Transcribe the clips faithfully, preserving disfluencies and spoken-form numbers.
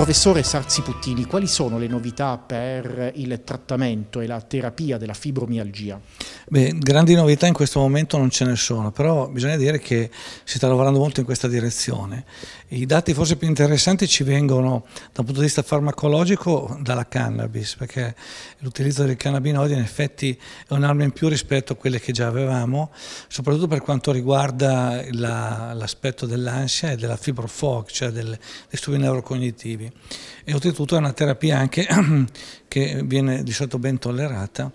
Professore Sarzi Puttini, quali sono le novità per il trattamento e la terapia della fibromialgia? Beh, grandi novità in questo momento non ce ne sono, però bisogna dire che si sta lavorando molto in questa direzione. I dati forse più interessanti ci vengono dal punto di vista farmacologico dalla cannabis, perché l'utilizzo del cannabinoide in effetti è un'arma in più rispetto a quelle che già avevamo, soprattutto per quanto riguarda l'aspetto la, dell'ansia e della fibrofog, cioè del, disturbi neurocognitivi. E oltretutto è una terapia anche che viene di solito ben tollerata,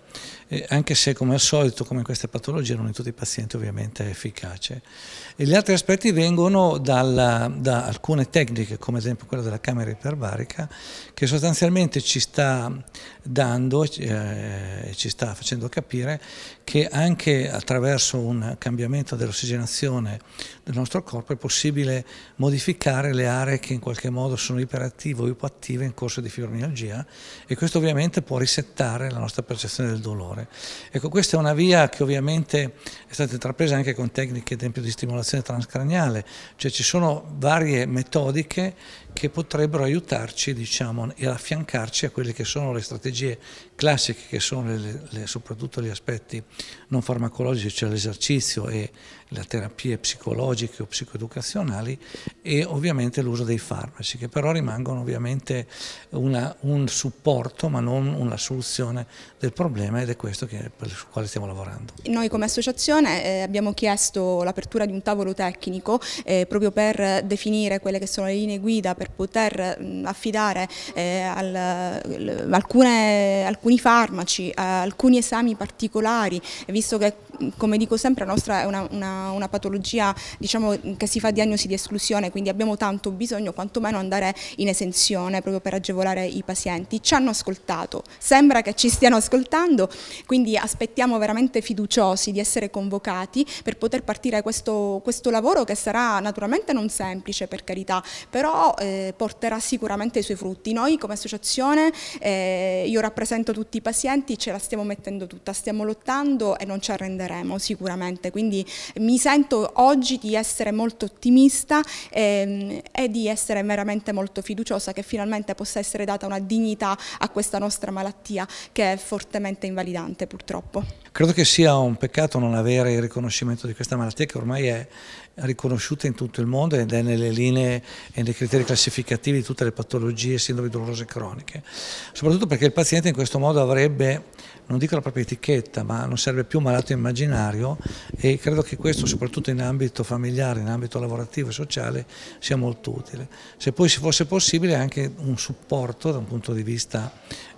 anche se come al solito, come in queste patologie, non in tutti i pazienti ovviamente è efficace. E gli altri aspetti vengono dalla, da alcune tecniche, come ad esempio quella della camera iperbarica, che sostanzialmente ci sta dando, eh, ci sta facendo capire che anche attraverso un cambiamento dell'ossigenazione del nostro corpo è possibile modificare le aree che in qualche modo sono iperattive o ipoattive in corso di fibromialgia, e questo ovviamente può risettare la nostra percezione del dolore. Ecco, questa è una via che ovviamente è stata intrapresa anche con tecniche, ad esempio, di stimolazione transcraniale, cioè ci sono varie metodiche che potrebbero aiutarci, diciamo, e affiancarci a quelle che sono le strategie classiche, che sono le, le, soprattutto gli aspetti non farmacologici, cioè l'esercizio e le terapie psicologiche o psicoeducazionali, e ovviamente l'uso dei farmaci, che però rimangono ovviamente una, un supporto ma non una soluzione del problema, ed è questo che, per il quale stiamo lavorando. Noi come associazione eh, abbiamo chiesto l'apertura di un tavolo tecnico eh, proprio per definire quelle che sono le linee guida, per poter mh, affidare eh, al, l, alcune, alcuni farmaci, eh, alcuni esami particolari, visto che, come dico sempre, la nostra è una, una, una patologia, diciamo, che si fa diagnosi di esclusione, quindi abbiamo tanto bisogno quantomeno andare in esenzione proprio per agevolare i pazienti. Ci hanno ascoltato, sembra che ci stiano ascoltando, quindi aspettiamo veramente fiduciosi di essere convocati per poter partire questo, questo lavoro, che sarà naturalmente non semplice, per carità, però eh, porterà sicuramente i suoi frutti. Noi come associazione, eh, io rappresento tutti i pazienti, ce la stiamo mettendo tutta, stiamo lottando e non ci arrenderemo sicuramente, quindi mi sento oggi di essere molto ottimista e, e di essere veramente molto fiduciosa che finalmente possa essere data una dignità a questa nostra malattia, che è fortemente invalidante purtroppo. Credo che sia un peccato non avere il riconoscimento di questa malattia, che ormai è riconosciuta in tutto il mondo ed è nelle linee e nei criteri classificativi di tutte le patologie e sindromi dolorose croniche, soprattutto perché il paziente in questo modo avrebbe, non dico la propria etichetta, ma non serve più malato immaginario, e credo che questo, soprattutto in ambito familiare, in ambito lavorativo e sociale, sia molto utile. Se poi ci fosse possibile anche un supporto da un punto di vista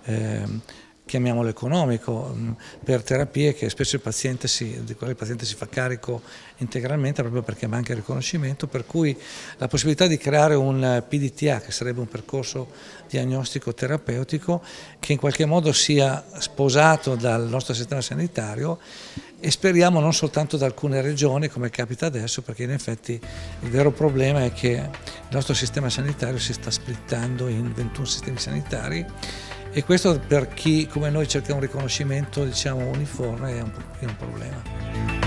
eh, chiamiamolo economico, per terapie che spesso il paziente si, di quale il paziente si fa carico integralmente, proprio perché manca il riconoscimento, per cui la possibilità di creare un P D T A, che sarebbe un percorso diagnostico terapeutico, che in qualche modo sia sposato dal nostro sistema sanitario, e speriamo non soltanto da alcune regioni come capita adesso, perché in effetti il vero problema è che il nostro sistema sanitario si sta splittando in ventuno sistemi sanitari, e questo per chi come noi cerca un riconoscimento, diciamo, uniforme è un, è un problema.